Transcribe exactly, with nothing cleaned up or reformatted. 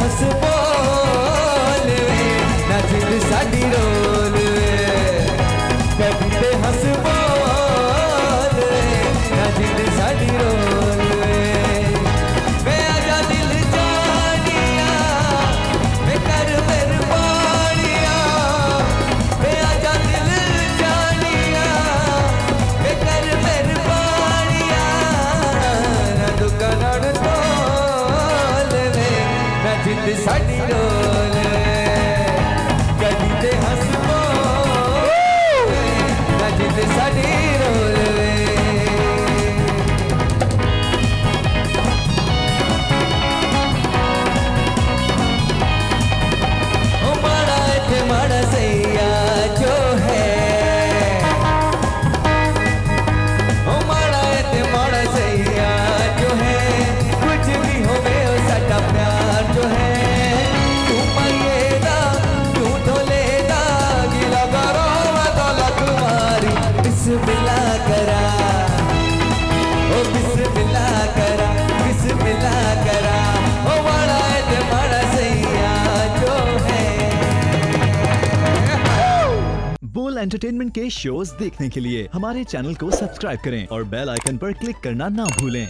हस बोल वे ना दिल साडी रोल वे कभी ते हस बोल वे ना दिल साडी रोल वे वे आजा दिल जानिया वे कर बरबानिया वे आजा दिल जानिया वे कर बरबानिया ना दुकान जिंद साडी रोल कभी ते हस बोल ना जिंद साडी रोल वे ओ माड़ा इथे माड़ा सैया जो है ओ माड़ा इथे माड़ा सैया जो है कुछ भी होवे ओ साडा प्यार जो है तू पाएगा तू ढोलेगा गिला बारो वाला तुम्हारी बिस्मिल्ला करा ओ बिस्मिल्ला करा बिस्मिल्ला करा ओ बड़ा ते बड़ा सैया जो है। बोल एंटरटेनमेंट के शोज देखने के लिए हमारे चैनल को सब्सक्राइब करें और बेल आइकन पर क्लिक करना ना भूलें।